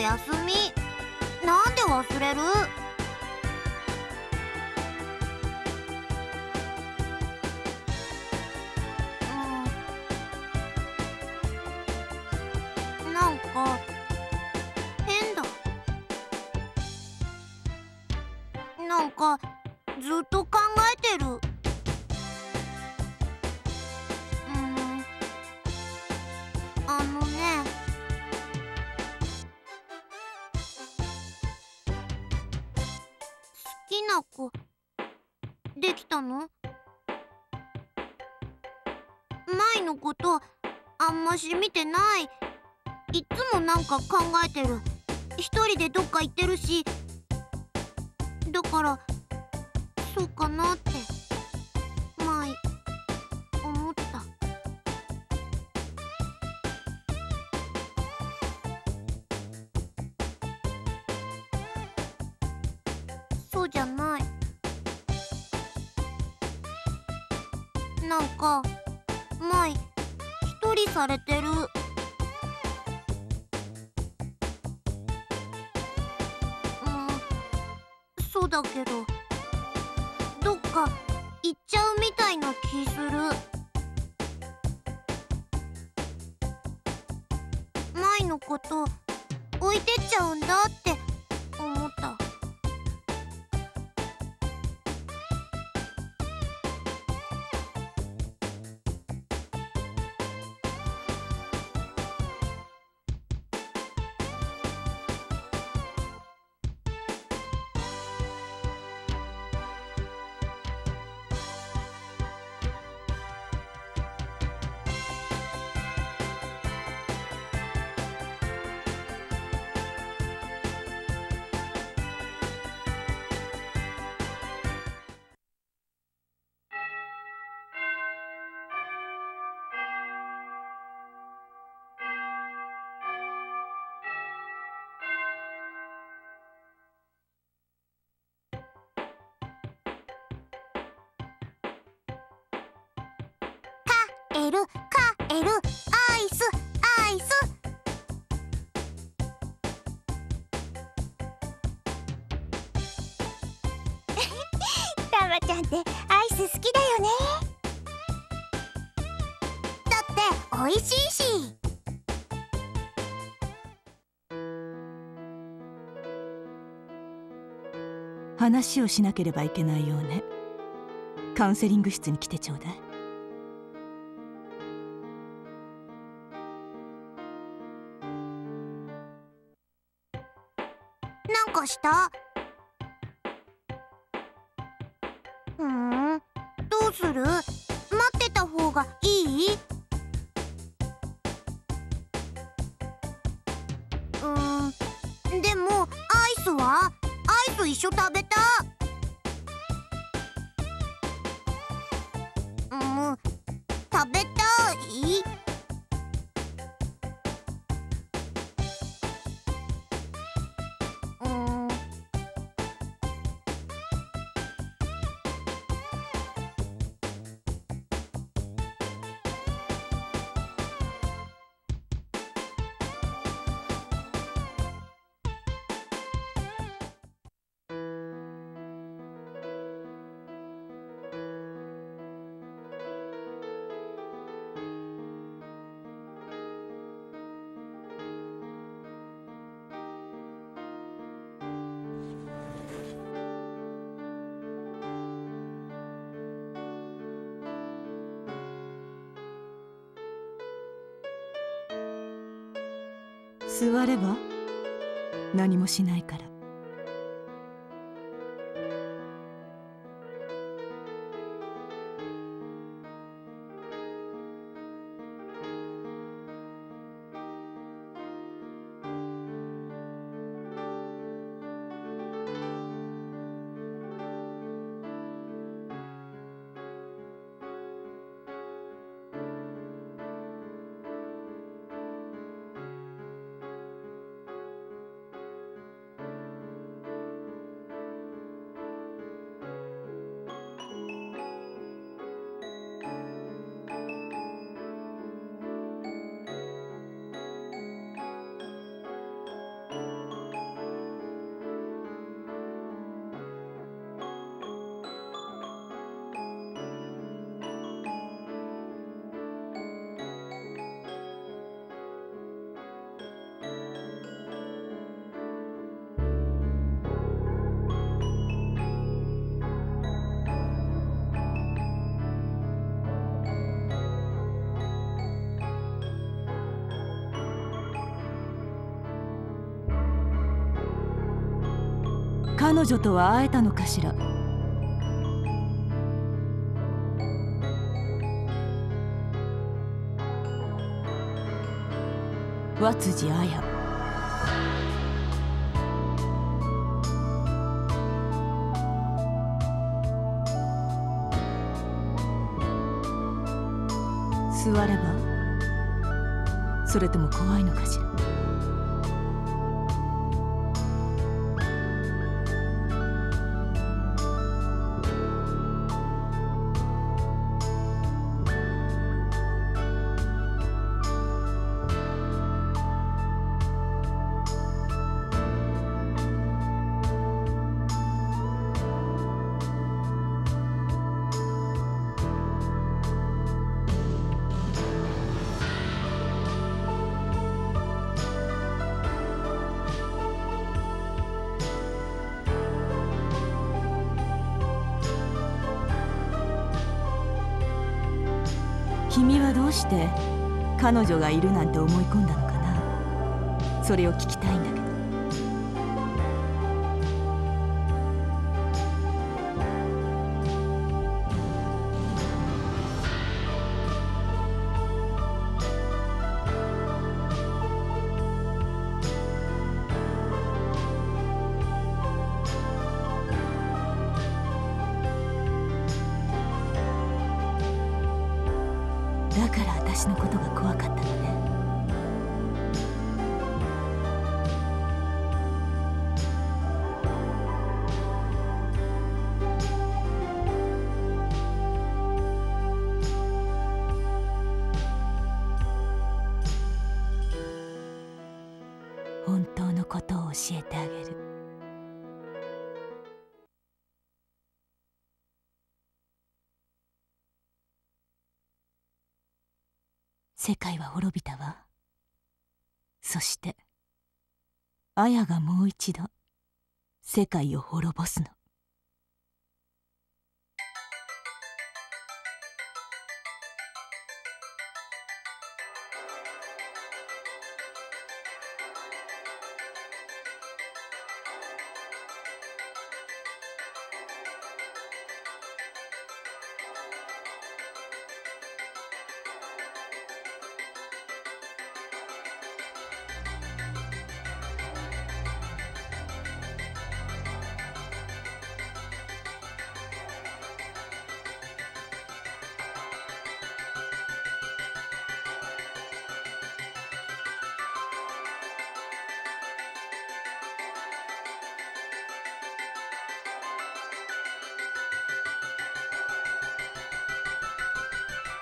休み。なんで忘れる？なんか変だ。なんかずっと考えてる。好きな子できたの？前のことあんまし見てない。いつもなんか考えてる。一人でどっか行ってるし、だからそうかなって前思った。そうじゃない。なんか前一人されてる。そうだけど、どっか行っちゃうみたいな気する。前のこと置いてっちゃうんだって思った。カエル、アイス、アイス。タマちゃんってアイス好きだよね。だっておいしいし。話をしなければいけないようね。カウンセリング室に来てちょうだい。した？どうする？待ってた方がいい？でもアイスは？アイス一緒食べた。食べたい？座れば何もしないから。彼女とは会えたのかしら。和辻綾。座れば、それとも怖いのかしら。君はどうして彼女がいるなんて思い込んだのかな。それを聞きたいんだけど。だから私のことが怖かったのね。本当のことを教えてあげる。世界は滅びたわ。そしてアヤがもう一度世界を滅ぼすの。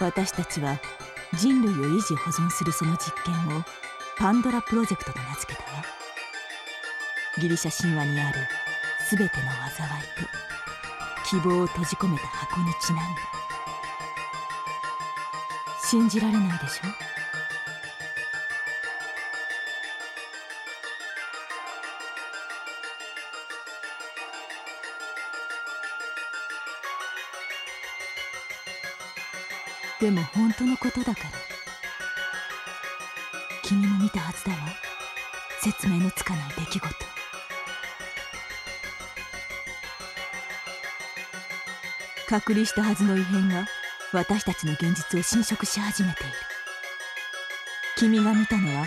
私たちは人類を維持保存するその実験をパンドラプロジェクトと名付けたわ。ギリシャ神話にある全ての災いと希望を閉じ込めた箱にちなんで。信じられないでしょ。でも本当のことだから。君も見たはずだわ。説明のつかない出来事。隔離したはずの異変が私たちの現実を侵食し始めている。君が見たのは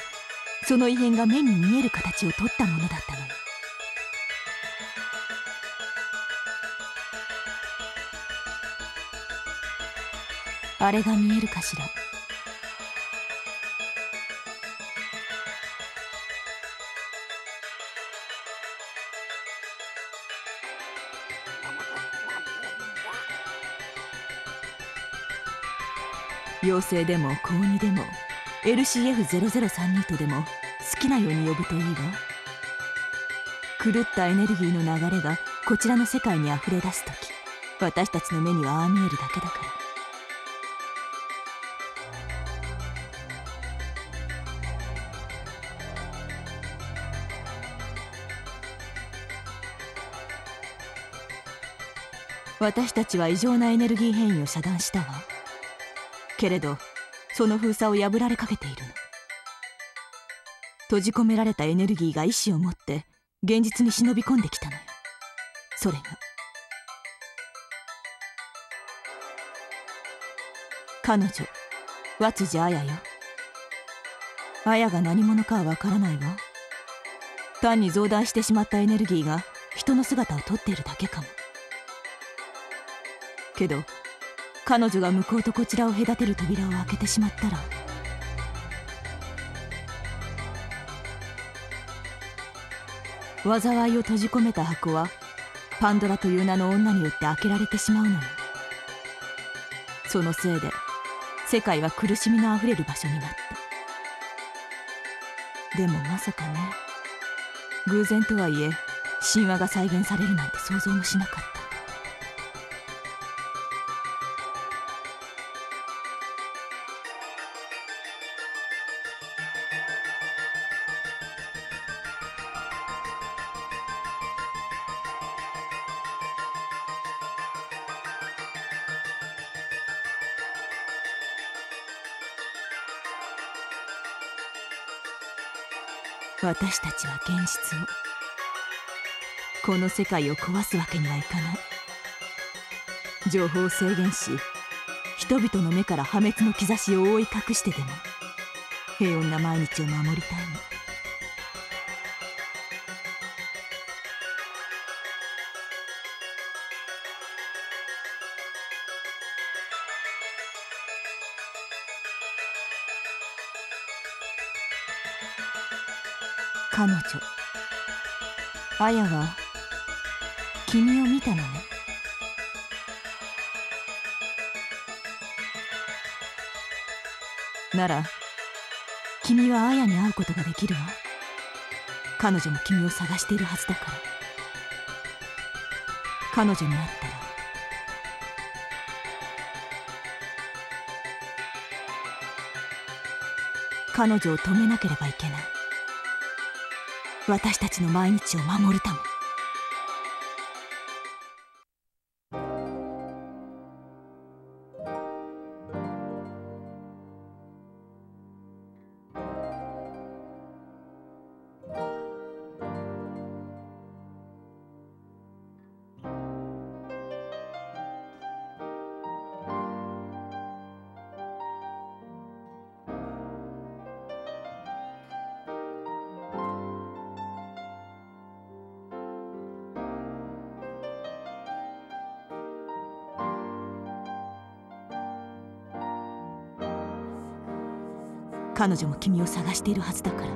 その異変が目に見える形をとったものだったのよ。あれが見えるかしら。妖精でも高2でも LCF0032 とでも好きなように呼ぶといいわ。狂ったエネルギーの流れがこちらの世界にあふれ出す時、私たちの目にはああ見えるだけだから。私たちは異常なエネルギー変異を遮断したわ。けれどその封鎖を破られかけているの。閉じ込められたエネルギーが意志を持って現実に忍び込んできたのよ。それが彼女和辻綾よ。綾が何者かはわからないわ。単に増大してしまったエネルギーが人の姿をとっているだけかも。けど彼女が向こうとこちらを隔てる扉を開けてしまったら、災いを閉じ込めた箱はパンドラという名の女によって開けられてしまうのよ。そのせいで世界は苦しみのあふれる場所になった。でもまさかね、偶然とはいえ神話が再現されるなんて想像もしなかった。私たちは現実を、この世界を壊すわけにはいかない。情報を制限し、人々の目から破滅の兆しを覆い隠してでも平穏な毎日を守りたいの。彼女アヤは君を見たのね。なら君はアヤに会うことができるわ。彼女も君を探しているはずだから。彼女に会ったら彼女を止めなければいけない。私たちの毎日を守るため。彼女も君を探しているはずだから。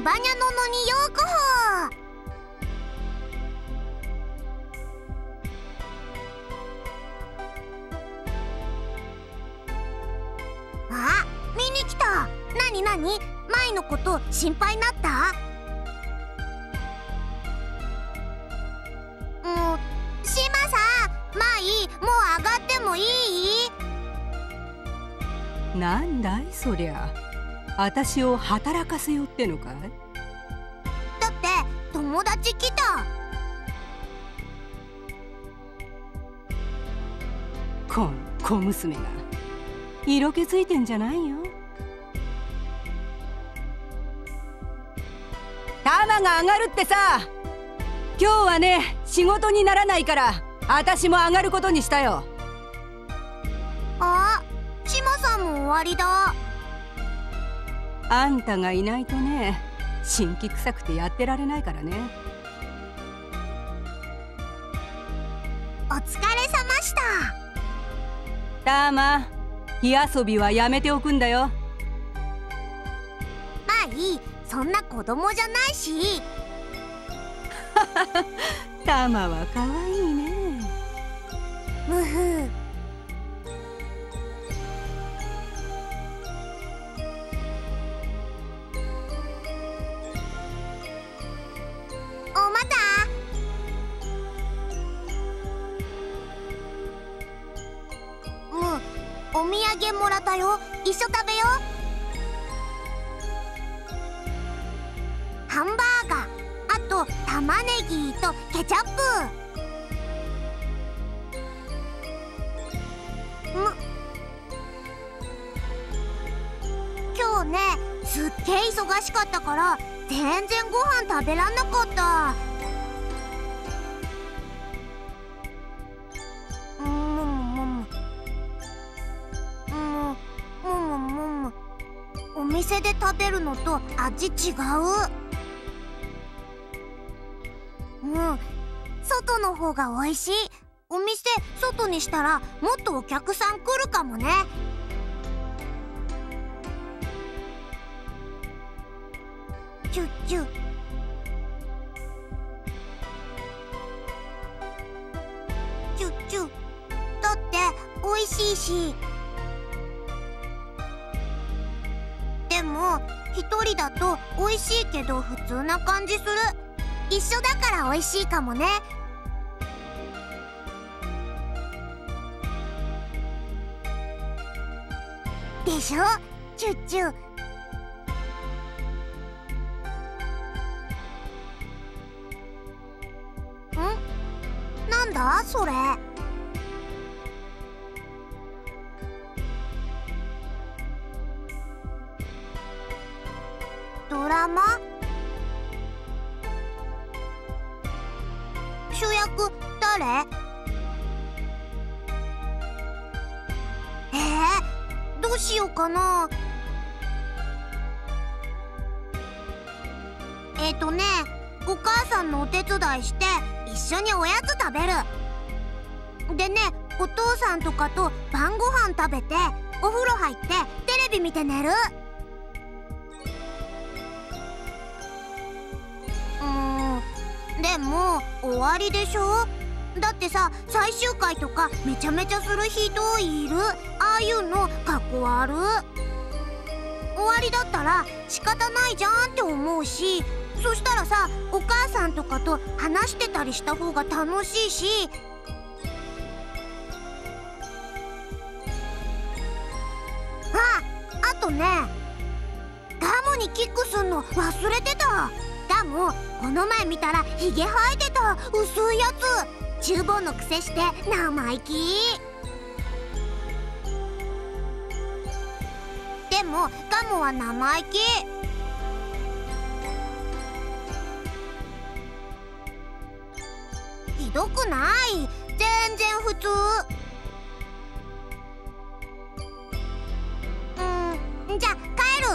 バニャノノにようこほ。あ、見に来た。なになに、前のこと心配になった？もうシマさん、舞もう上がってもいい？なんだいそりゃ。私を働かせようってのかい？だって友達来た。この小娘が色気づいてんじゃないよ。玉が上がるってさ。今日はね、仕事にならないから私も上がることにしたよ。あ、チマさんも終わりだ。あんたがいないとね、辛気臭くてやってられないからね。お疲れ様した。タマ、火遊びはやめておくんだよ。まあいい、そんな子供じゃないし。タマは可愛いね。むふ。お土産もらったよ。一緒食べよう。ハンバーガー、あと玉ねぎとケチャップ。む、今日ね、すっげえ忙しかったから全然ご飯食べらんなかった。お店で食べるのと味違う。外の方が美味しい。お店外にしたらもっとお客さん来るかもね。チュッチュッ。チュッチュッ。だって美味しいし。でも一人だと美味しいけど普通な感じする。一緒だから美味しいかもね。でしょ、チュッチュ。ん？なんだそれ。ドラマ？主役誰？どうしようかな。お母さんのお手伝いして一緒におやつ食べる。でね、お父さんとかと晩ご飯食べてお風呂入ってテレビ見て寝る。でも終わりでしょ。だってさ、最終回とかめちゃめちゃする人いる。ああいうのかっこ悪い。終わりだったら仕方ないじゃんって思うし、そしたらさ、お母さんとかと話してたりした方が楽しいし。あとね、ガムにキックすんの忘れてた。ガムこの前見たらヒゲ生えてた。薄いやつ。厨房の癖して生意気。でもガムは生意気。ひどくない？全然普通。じゃあ帰る。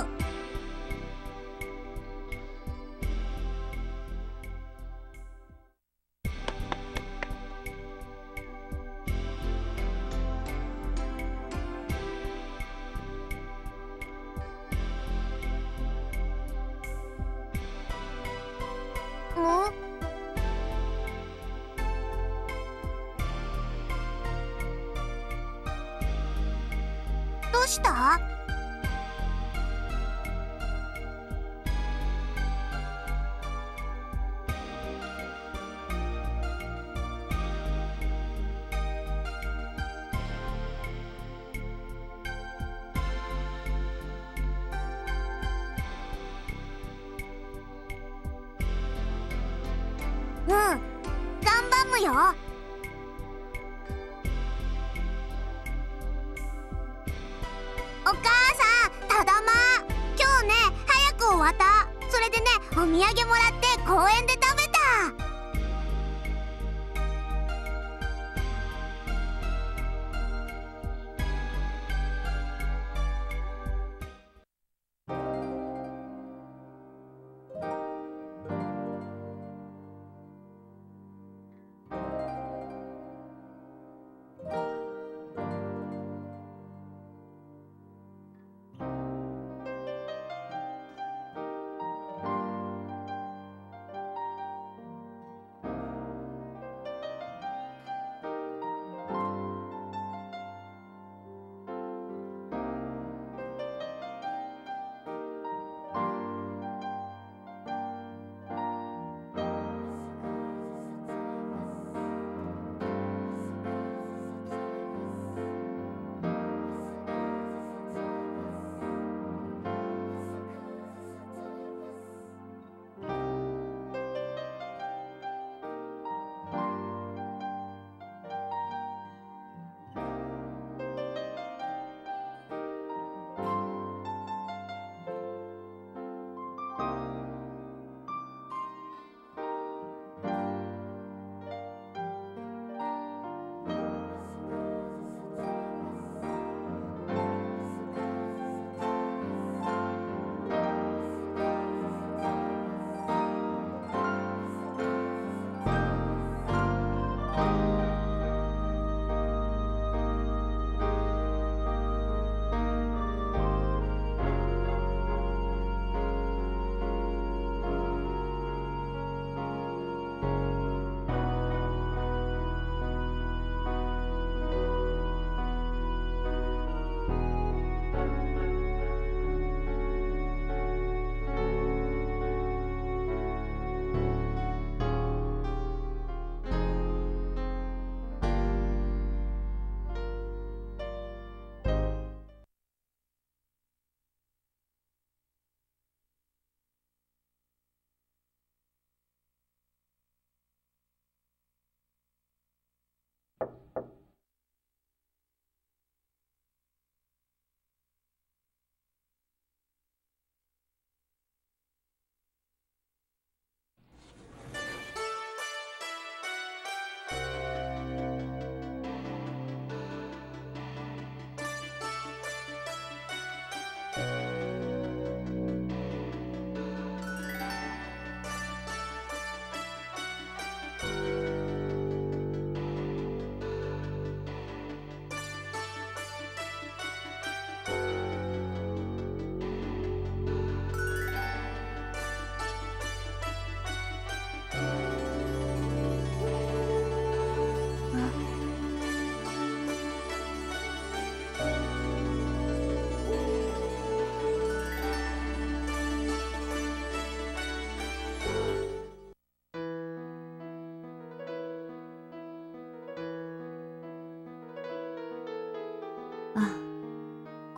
どうした？頑張むよ。お母さん、ただま。今日ね、早く終わった。それでね、お土産もらって公園で食べた。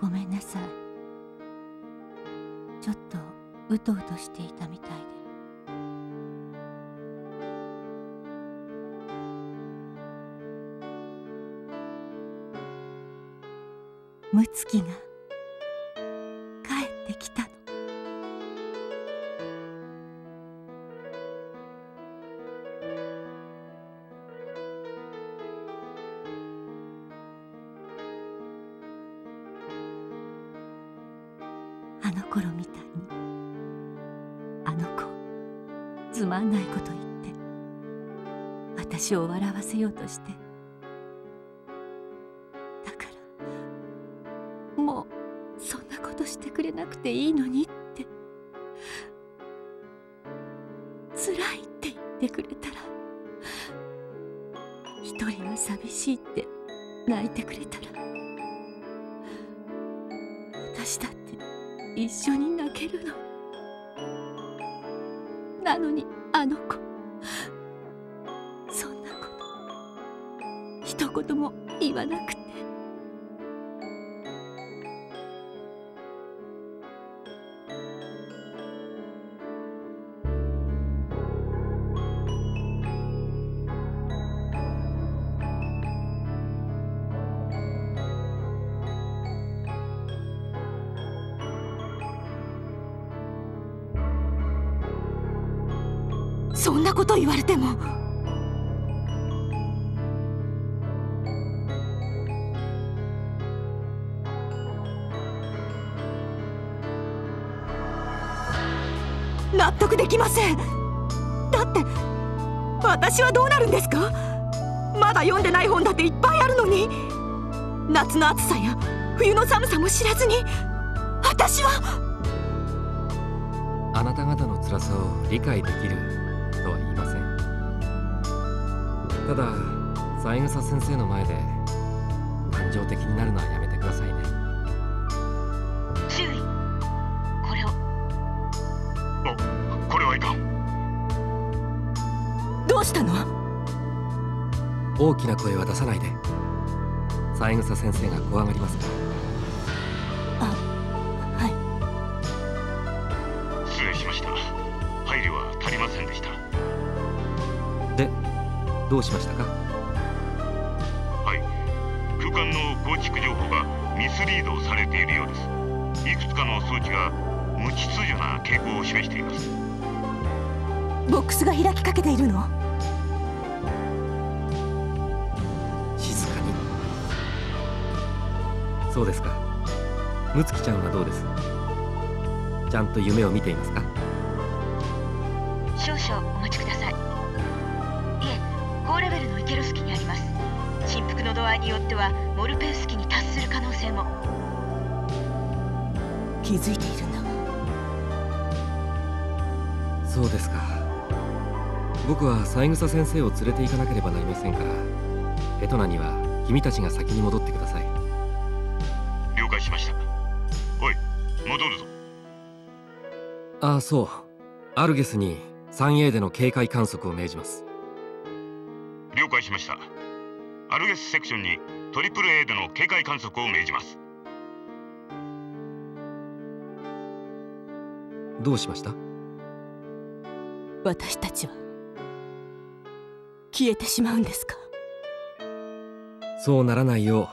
ごめんなさい。ちょっとうとうとしていたみたいで。睦月が帰ってきたの。あの頃みたいにあの子つまんないこと言って私を笑わせようとして、だからもうそんなことしてくれなくていいのにってつらいって言ってくれたら、一人は寂しいって泣いてくれたら、私だって一緒に泣けるの。なのにあの子そんなこと一言も言わなくて、そんなこと言われても。納得できません。だって私はどうなるんですか。まだ読んでない本だっていっぱいあるのに、夏の暑さや冬の寒さも知らずに私は。あなた方の辛さを理解できるとは言いません。ただ三枝先生の前で感情的になるのはやめてくださいね。注意、これを。これはいかん。どうしたの。大きな声は出さないで。三枝先生が怖がりますから。どうしましたか。はい、空間の構築情報がミスリードされているようです。いくつかの装置が無秩序な傾向を示しています。ボックスが開きかけているの。静かに。そうですか。睦月ちゃんはどうです。ちゃんと夢を見ていますか。少々お待ちください。高レベルのイケロスキにあります。振幅の度合いによってはモルペウスキに達する可能性も。気づいているんだわ。そうですか。僕は三枝先生を連れて行かなければなりませんから、エトナには君たちが先に戻ってください。了解しました。おい、戻るぞ。ああ、そう。アルゲスに 3A での警戒観測を命じます。了解しました。アルゲスセクションに AAA での警戒観測を命じます。どうしました。私たちは消えてしまうんですか。そうならないよ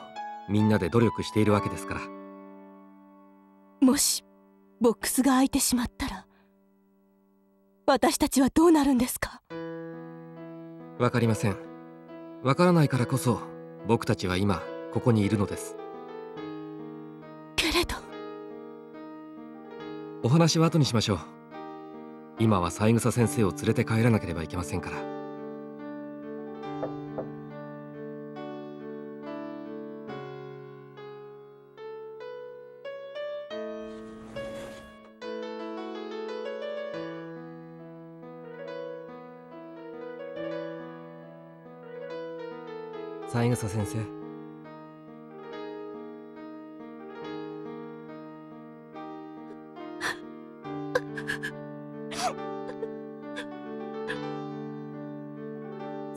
うみんなで努力しているわけですから。もしボックスが開いてしまったら私たちはどうなるんですか。わかりません。わからないからこそ僕たちは今ここにいるのです。けれどお話は後にしましょう。今は三枝先生を連れて帰らなければいけませんから。三枝先生、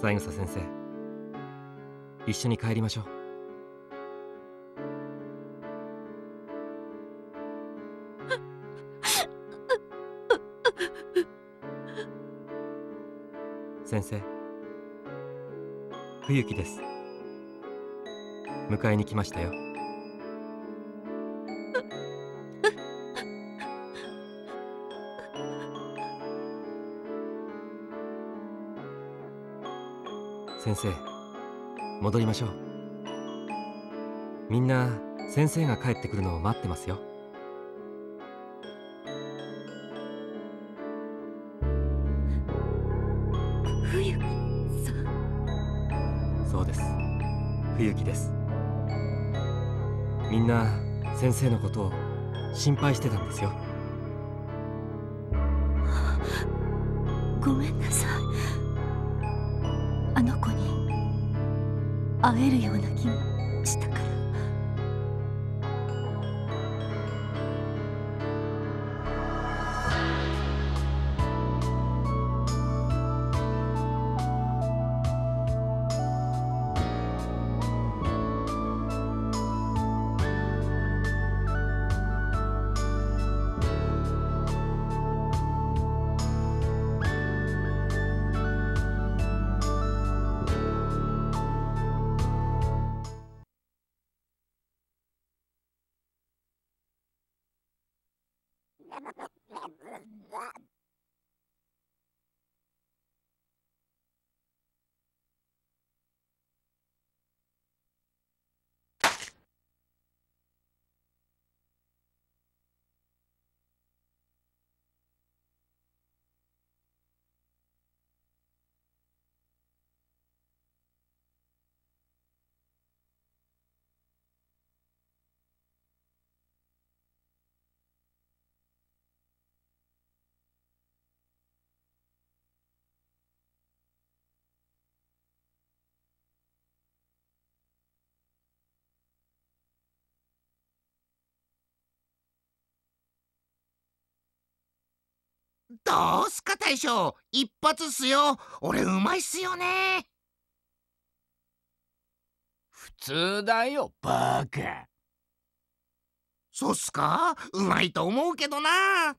三枝先生、一緒に帰りましょう。先生、冬木です。迎えに来ましたよ。先生、戻りましょう。みんな先生が帰ってくるのを待ってますよ。冬木さん。そうです、冬木です。みんな先生のことを心配してたんですよ。ごめんなさい。あの子に会えるような気もしたから。どうすか大将、一発っすよ。俺うまいっすよね。普通だよバカ。そうっすか、うまいと思うけどな。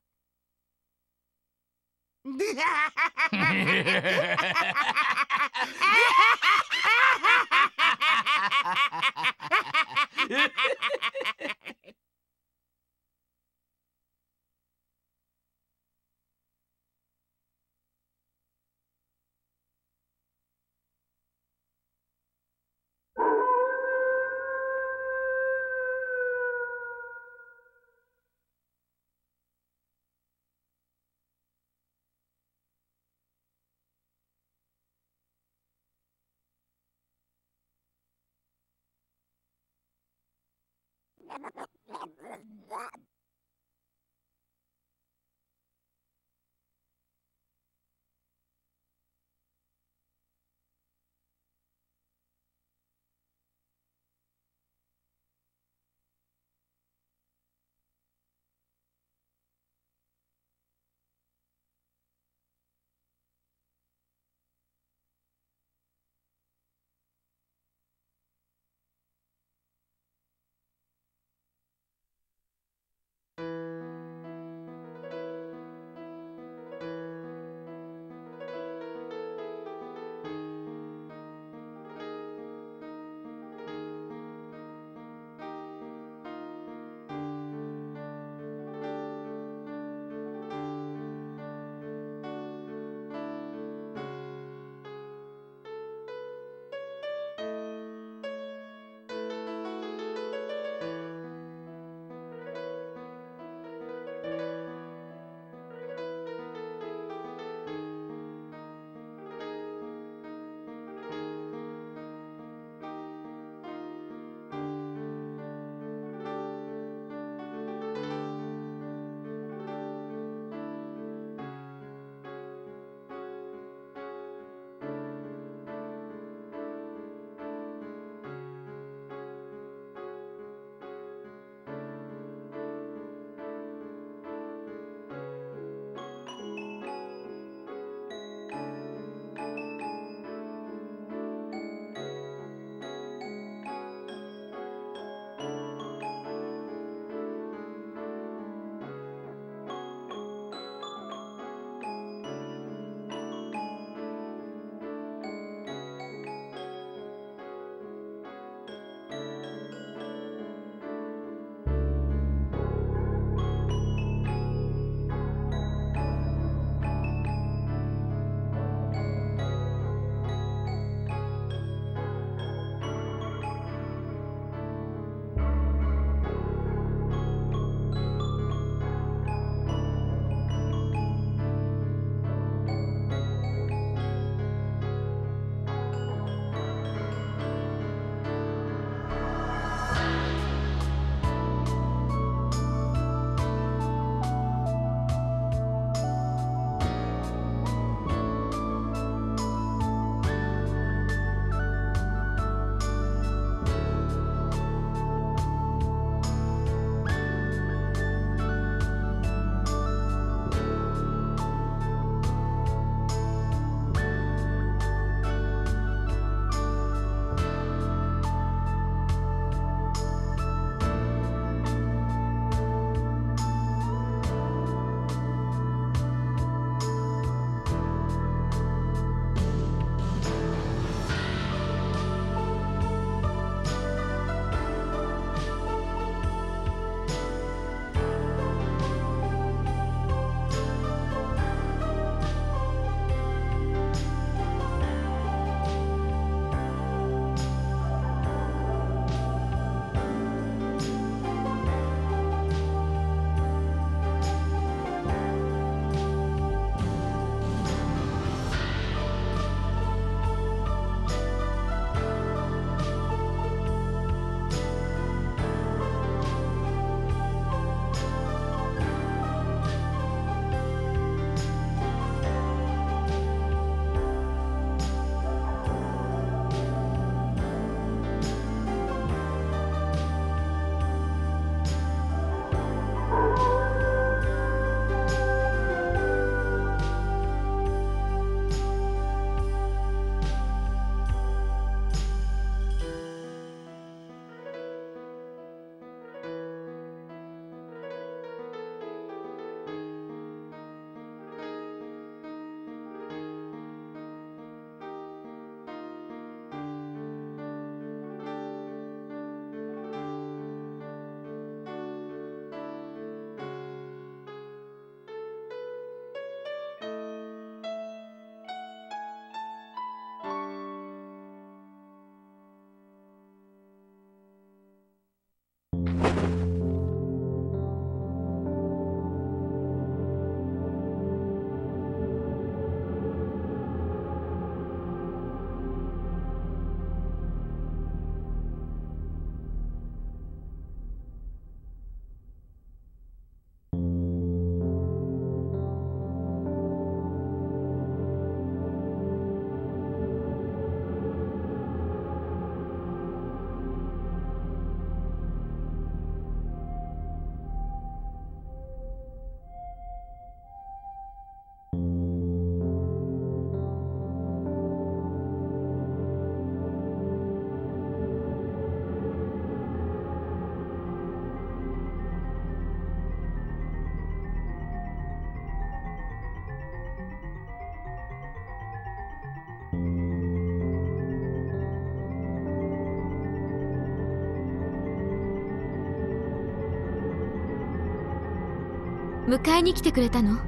迎えに来てくれたの？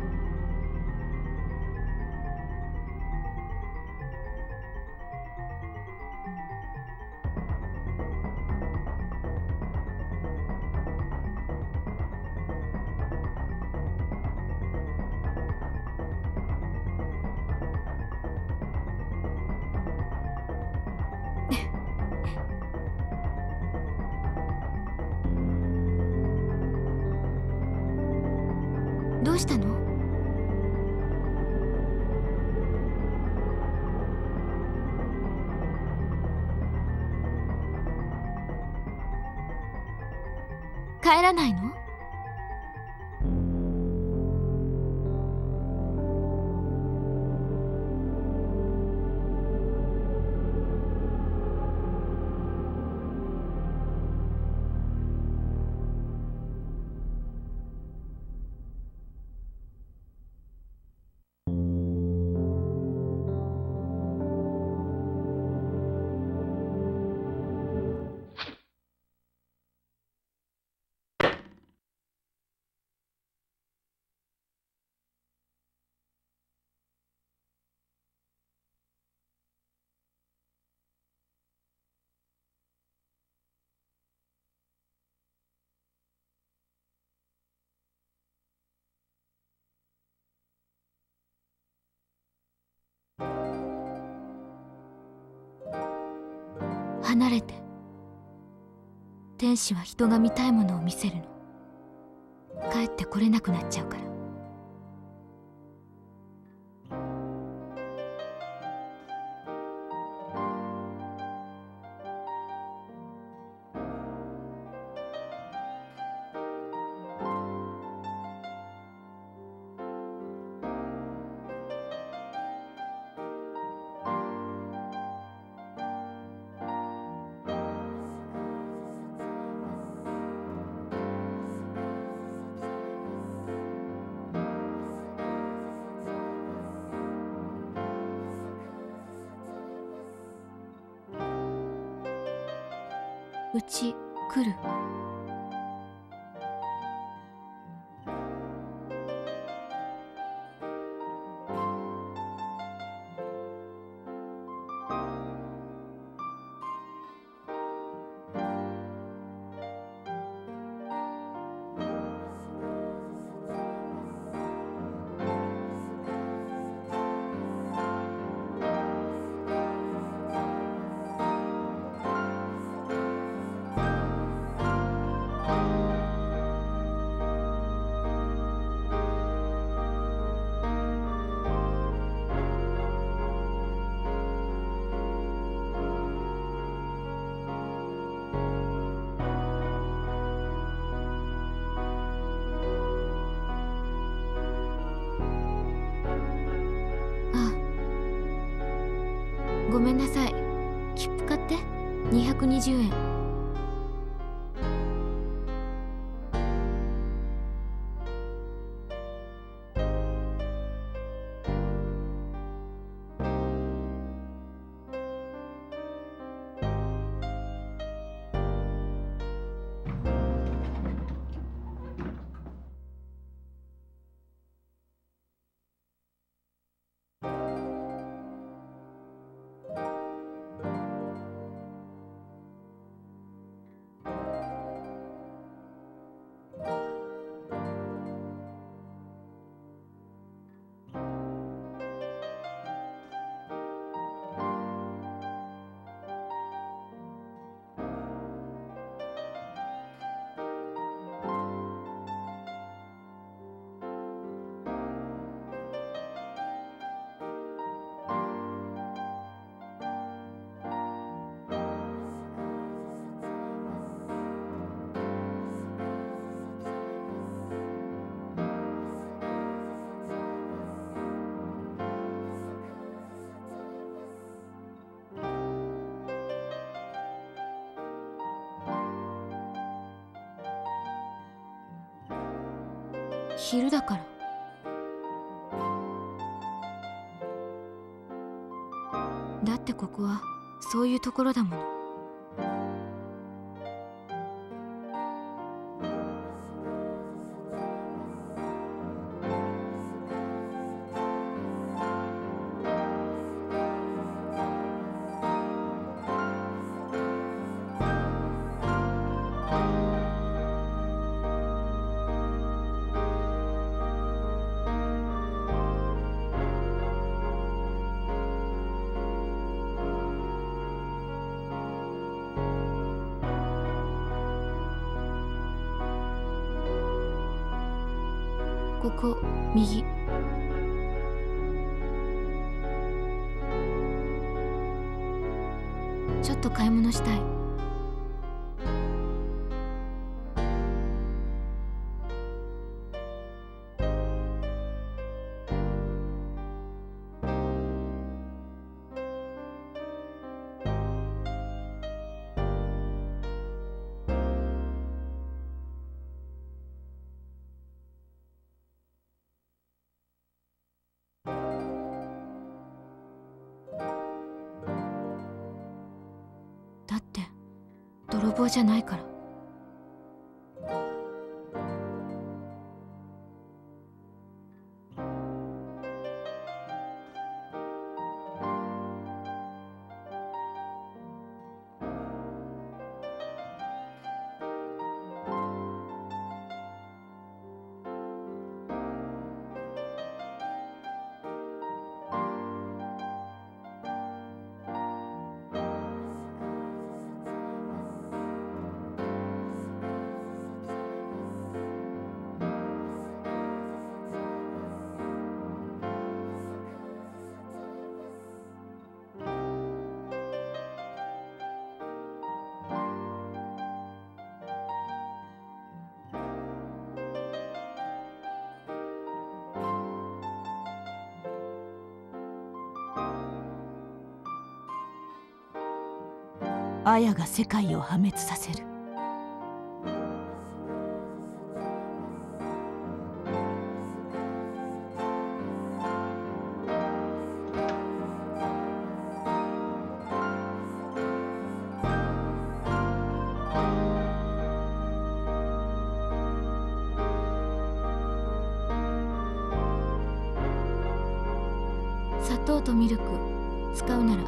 どうしたの？帰らないの？離れて。天使は人が見たいものを見せるの。帰ってこれなくなっちゃうから。うち来る？ごめんなさい。切符買って220円。昼だから。だってここはそういうところだもの。ここ右。ちょっと買い物したい。泥棒じゃないから。アヤが世界を破滅させる。砂糖とミルク使うなら。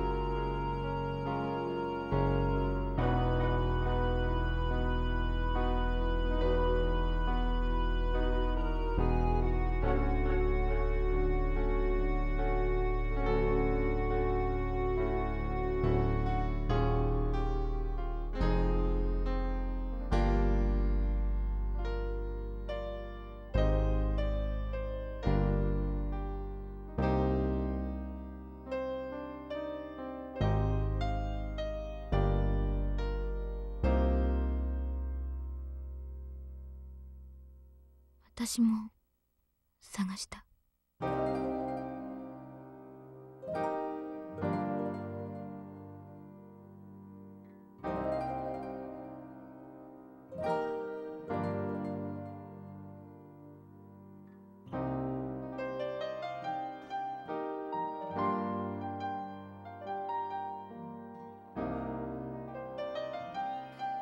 私も探した。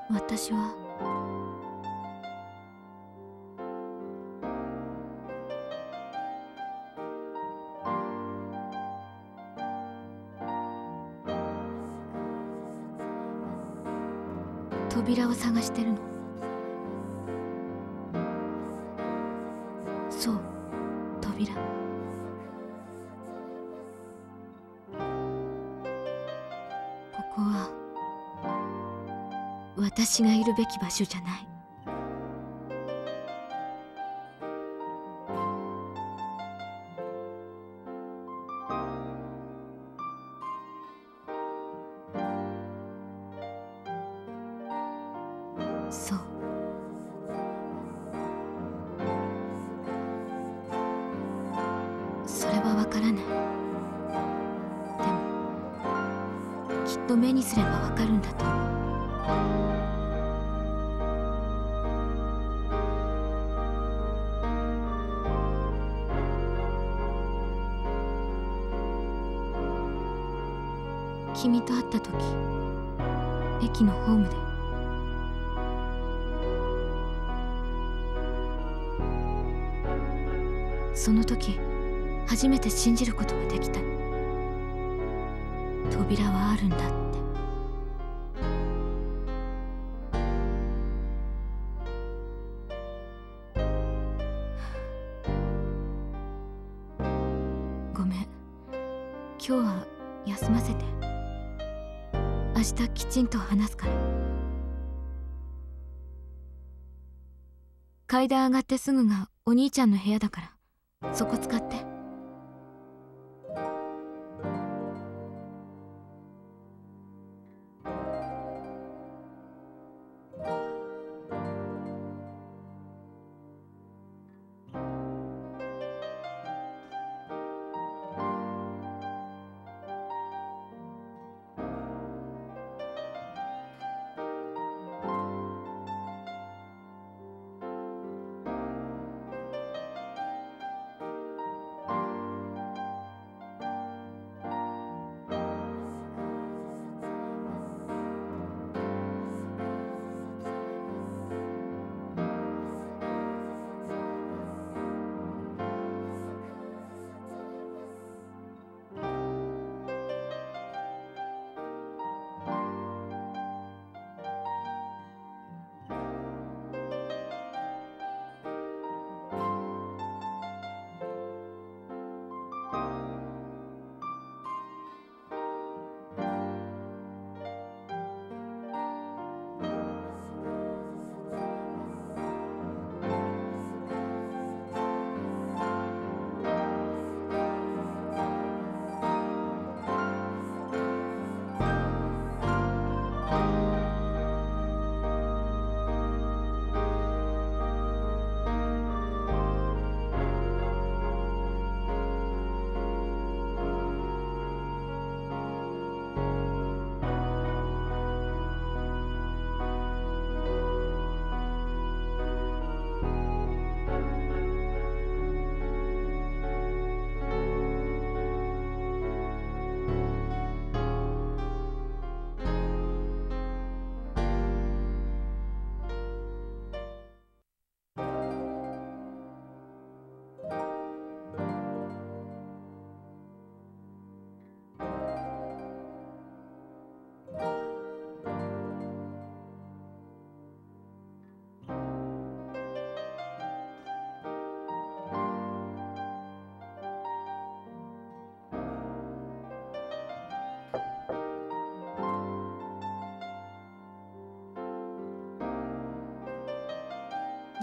私は扉を探してるの。そう、扉。ここは私がいるべき場所じゃない。そう。それはわからない。でも、きっと目にすればわかるんだと思う。君と会った時、駅のホームで。その時初めて信じることができた。扉はあるんだって。ごめん、今日は休ませて。明日きちんと話すから。階段上がってすぐがお兄ちゃんの部屋だからそこ使って。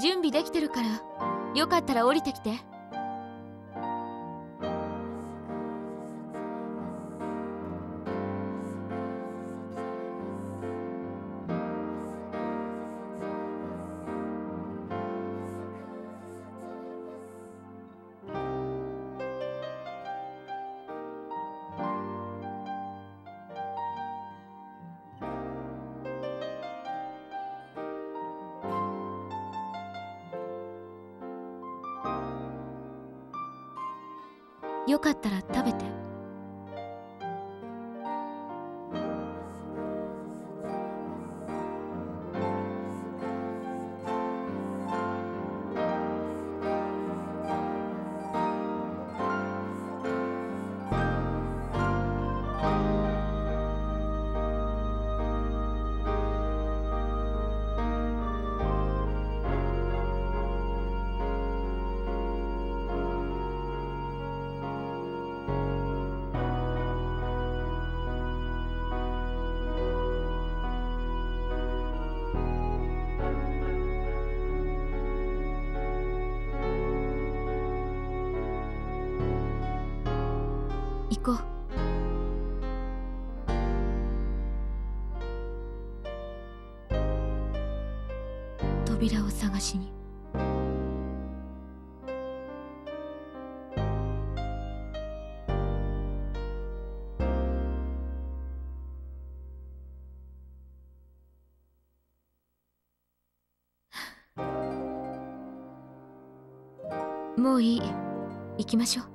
準備できてるからよかったら降りてきて。よかったら食べて。扉を探しに。もういい、行きましょう。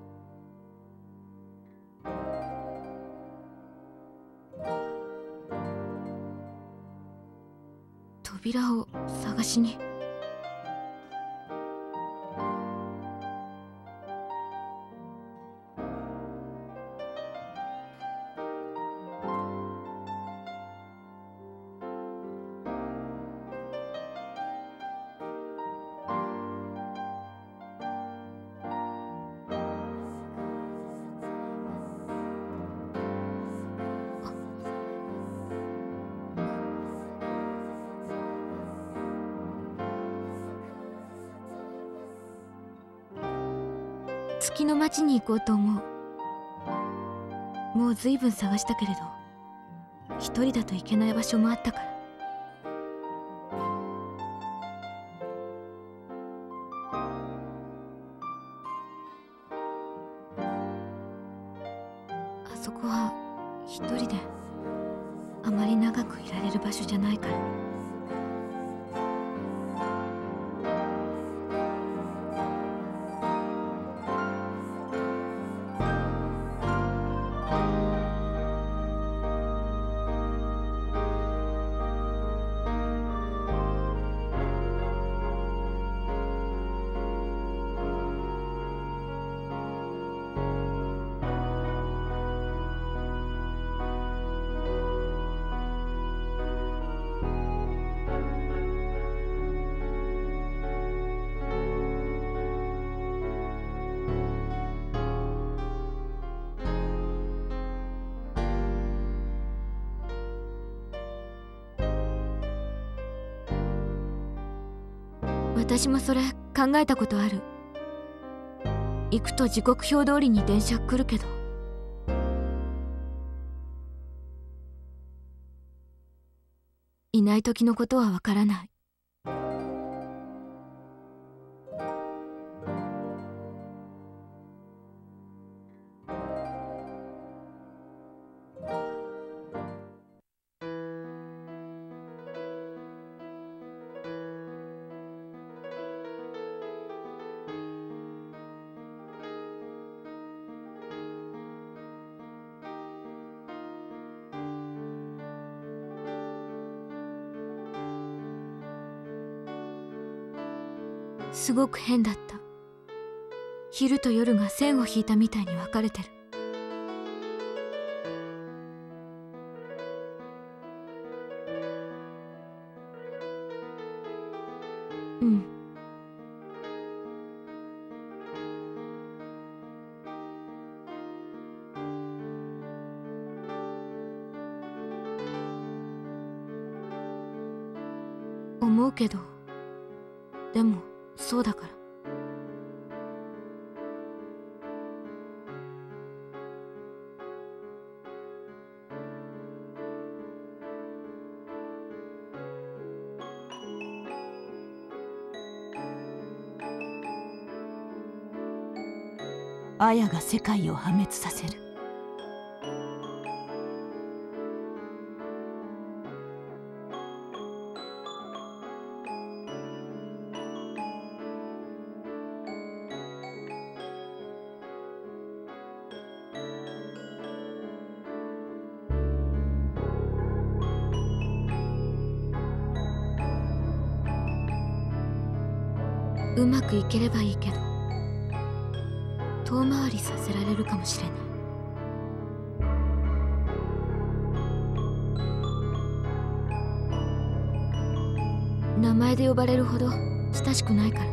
扉を探しに。月の町に行こうと思う。もう随分探したけれど、一人だと行けない場所もあったから。あそこは一人であまり長くいられる場所じゃないから。私もそれ考えたことある。行くと時刻表通りに電車来るけど、いない時のことはわからない。すごく変だった。昼と夜が線を引いたみたいに分かれてる。うん、思うけど、でもそうだから。アヤが世界を破滅させる。うまくいければいいけど、遠回りさせられるかもしれない。名前で呼ばれるほど親しくないから。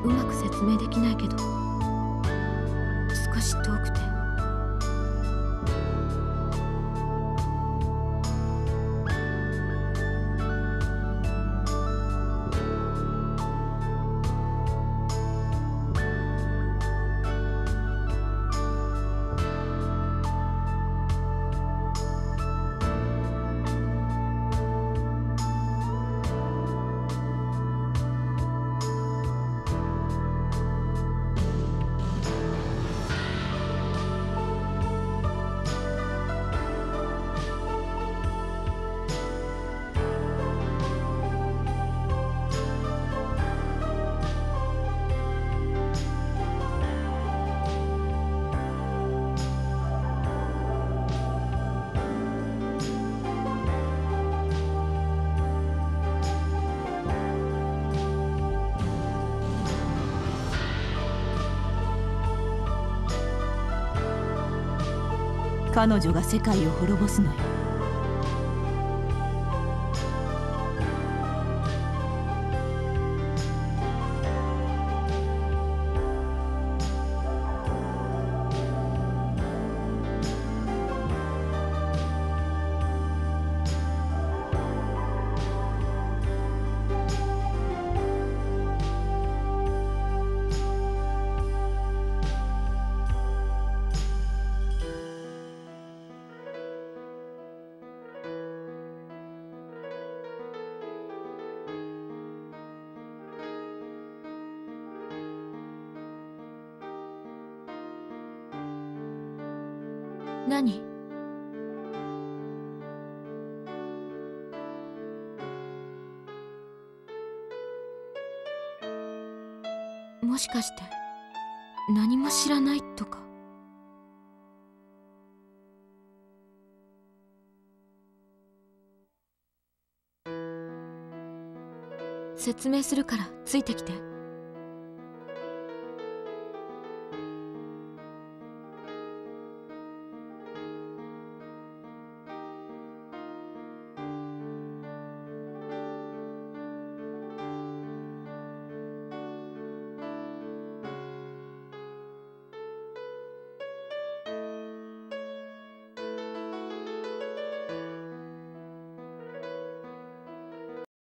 うまく説明できないけど、少し遠くて。彼女が世界を滅ぼすのよ。何？もしかして何も知らないとか？説明するからついてきて。